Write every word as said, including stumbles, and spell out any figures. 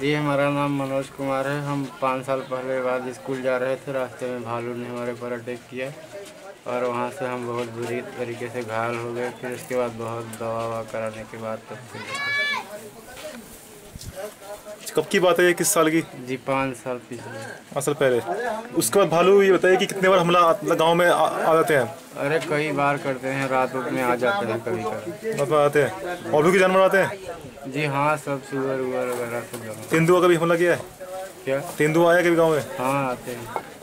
जी हमारा नाम मनोज कुमार है। हम पाँच साल पहले बाद स्कूल जा रहे थे, रास्ते में भालू ने हमारे पर अटैक किया और वहाँ से हम बहुत बुरी तरीके से घायल हो गए। फिर उसके बाद बहुत दवा ववा कराने के बाद तब फिर कब की बात है, किस साल की? जी पाँच साल पिछले पाँच साल पहले। उसके बाद भालू ये बताइए कि कितने बार हमला गांव में आ, आ जाते हैं? अरे कई बार करते हैं, रात रात में आ जाते हैं, कभी कभी आते हैं। और भी जानवर आते हैं? जी हाँ, सब सुअर वगैरह सब। तेंदुआ का भी हमला किया है क्या? तेंदुआ आया कभी गाँव में? हाँ आते हैं।